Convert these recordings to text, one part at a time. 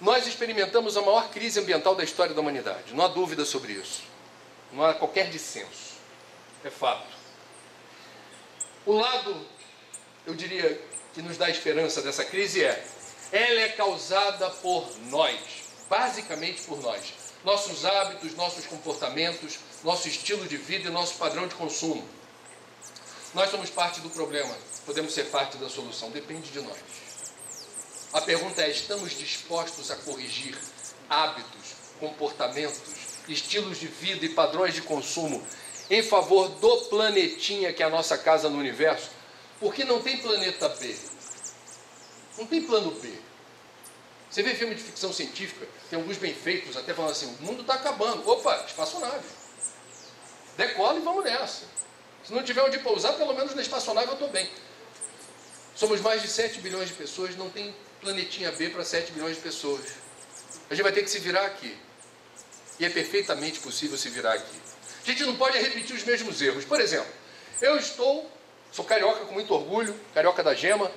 Nós experimentamos a maior crise ambiental da história da humanidade. Não há dúvida sobre isso. Não há qualquer dissenso. É fato. O lado, eu diria, que nos dá esperança dessa crise é: ela é causada por nós, basicamente por nós. Nossos hábitos, nossos comportamentos, nosso estilo de vida e nosso padrão de consumo. Nós somos parte do problema, podemos ser parte da solução, depende de nós. A pergunta é: estamos dispostos a corrigir hábitos, comportamentos, estilos de vida e padrões de consumo em favor do planetinha que é a nossa casa no universo? Porque não tem planeta B, não tem plano B. Você vê filme de ficção científica, tem alguns bem feitos até falando assim: o mundo está acabando, opa, espaçonave, decola e vamos nessa. Se não tiver onde pousar, pelo menos na espaçonave eu estou bem. Somos mais de 7 bilhões de pessoas, não tem planetinha B para 7 bilhões de pessoas. A gente vai ter que se virar aqui. E é perfeitamente possível se virar aqui. A gente não pode repetir os mesmos erros. Por exemplo, eu sou carioca com muito orgulho, carioca da gema,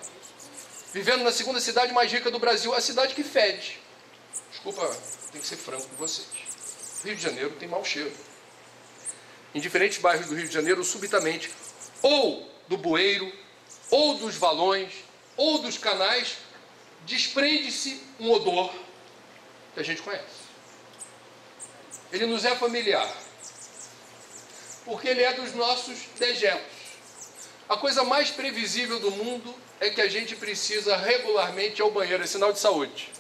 vivendo na segunda cidade mais rica do Brasil, a cidade que fede. Desculpa, tem que ser franco com vocês. Rio de Janeiro tem mau cheiro. Em diferentes bairros do Rio de Janeiro, subitamente, ou do bueiro, ou dos valões, ou dos canais, desprende-se um odor que a gente conhece. Ele nos é familiar, porque ele é dos nossos dejetos. A coisa mais previsível do mundo é que a gente precisa regularmente ir ao banheiro, é sinal de saúde.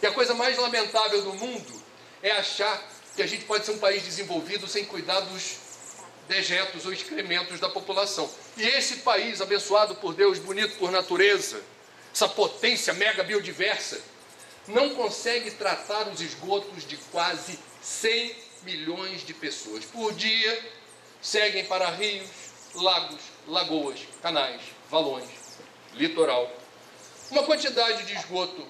E a coisa mais lamentável do mundo é achar que a gente pode ser um país desenvolvido sem cuidar dos dejetos ou excrementos da população. E esse país, abençoado por Deus, bonito por natureza, essa potência mega biodiversa, não consegue tratar os esgotos de quase 100 milhões de pessoas. Por dia, seguem para rios, lagos, lagoas, canais, valões, litoral. Uma quantidade de esgoto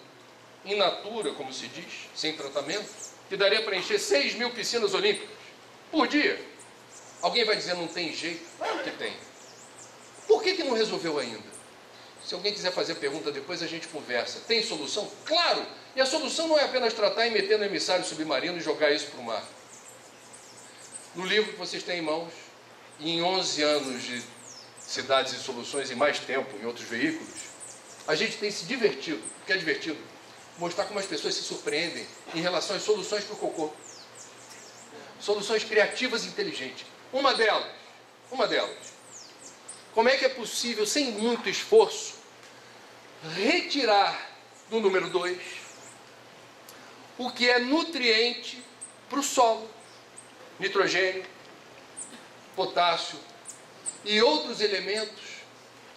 in natura, como se diz, sem tratamento, que daria para encher 6 mil piscinas olímpicas por dia. Alguém vai dizer: não tem jeito. Claro que tem. Por que não resolveu ainda? Se alguém quiser fazer pergunta depois, a gente conversa. Tem solução? Claro! E a solução não é apenas tratar e meter no emissário submarino e jogar isso para o mar. No livro que vocês têm em mãos, em 11 anos de Cidades e Soluções e mais tempo em outros veículos, a gente tem se divertido. O que é divertido? Mostrar como as pessoas se surpreendem em relação às soluções para o cocô. Soluções criativas e inteligentes. Uma delas. Como é que é possível, sem muito esforço, retirar do número 2 o que é nutriente para o solo? Nitrogênio, potássio e outros elementos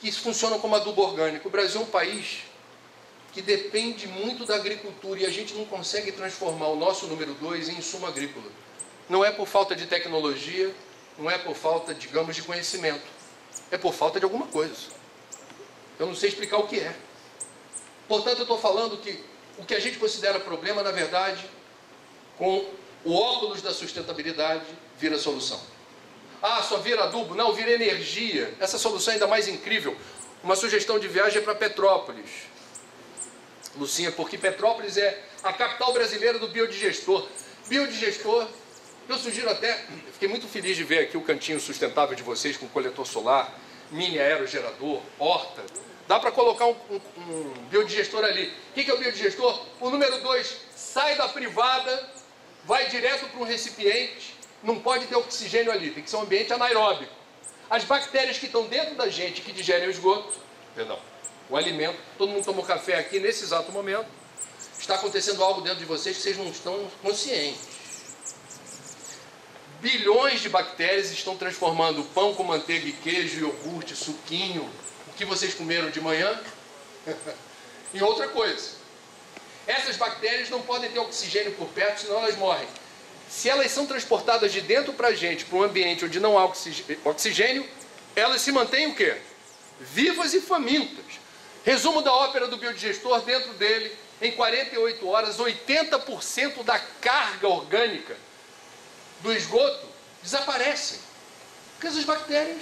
que funcionam como adubo orgânico. O Brasil é um país que depende muito da agricultura, e a gente não consegue transformar o nosso número 2 em insumo agrícola. Não é por falta de tecnologia, não é por falta, digamos, de conhecimento. É por falta de alguma coisa. Eu não sei explicar o que é. Portanto, eu estou falando que o que a gente considera problema, na verdade, com o óculos da sustentabilidade, vira solução. Ah, só vira adubo? Não, vira energia. Essa solução é ainda mais incrível. Uma sugestão de viagem é para Petrópolis, Lucinha, porque Petrópolis é a capital brasileira do biodigestor. Biodigestor, eu sugiro até, fiquei muito feliz de ver aqui o cantinho sustentável de vocês com coletor solar, mini aerogerador, horta. Dá para colocar um biodigestor ali. O que é o biodigestor? O número 2 sai da privada, vai direto para um recipiente, não pode ter oxigênio ali, tem que ser um ambiente anaeróbico. As bactérias que estão dentro da gente, que digerem o esgoto, o alimento, todo mundo tomou café aqui nesse exato momento, está acontecendo algo dentro de vocês que vocês não estão conscientes. Bilhões de bactérias estão transformando pão com manteiga e queijo, iogurte, suquinho, o que vocês comeram de manhã, em outra coisa. Essas bactérias não podem ter oxigênio por perto, senão elas morrem. Se elas são transportadas de dentro para a gente, para um ambiente onde não há oxigênio, elas se mantêm o quê? Vivas e famintas. Resumo da ópera do biodigestor: dentro dele, em 48 horas, 80% da carga orgânica do esgoto desaparece. Porque essas bactérias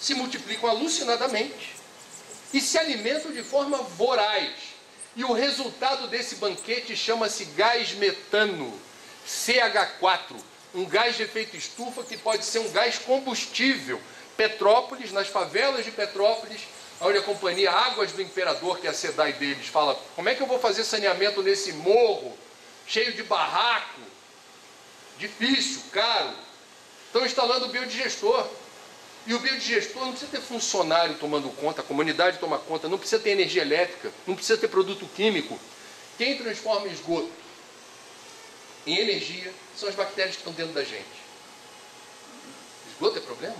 se multiplicam alucinadamente e se alimentam de forma voraz. E o resultado desse banquete chama-se gás metano, CH4, um gás de efeito estufa que pode ser um gás combustível. Petrópolis, nas favelas de Petrópolis, onde a companhia Águas do Imperador, que é a CEDAE deles, fala: como é que eu vou fazer saneamento nesse morro, cheio de barraco, difícil, caro? Estão instalando o biodigestor. E o biodigestor não precisa ter funcionário tomando conta, a comunidade toma conta, não precisa ter energia elétrica, não precisa ter produto químico. Quem transforma esgoto em energia são as bactérias que estão dentro da gente. Esgoto é problema?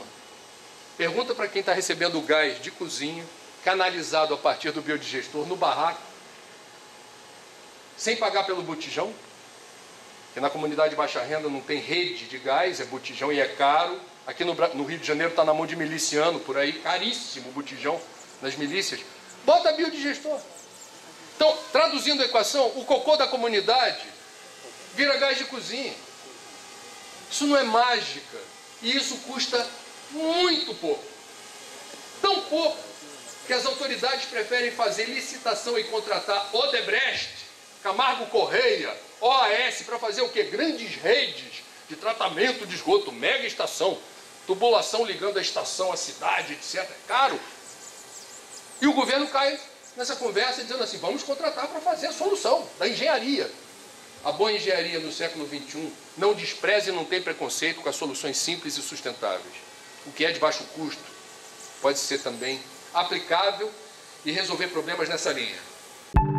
Pergunta para quem está recebendo o gás de cozinha, canalizado a partir do biodigestor, no barraco, sem pagar pelo botijão, porque na comunidade de baixa renda não tem rede de gás, é botijão e é caro. Aqui no Rio de Janeiro está na mão de miliciano, por aí, caríssimo o botijão nas milícias. Bota biodigestor. Então, traduzindo a equação, o cocô da comunidade vira gás de cozinha. Isso não é mágica, e isso custa muito pouco. Tão pouco que as autoridades preferem fazer licitação e contratar Odebrecht, Camargo Correia, OAS, para fazer o quê? Grandes redes de tratamento de esgoto, mega estação, tubulação ligando a estação à cidade, etc. É caro. E o governo cai nessa conversa dizendo assim: vamos contratar para fazer a solução da engenharia. A boa engenharia no século XXI não despreza e não tem preconceito com as soluções simples e sustentáveis. O que é de baixo custo pode ser também aplicável e resolver problemas nessa linha.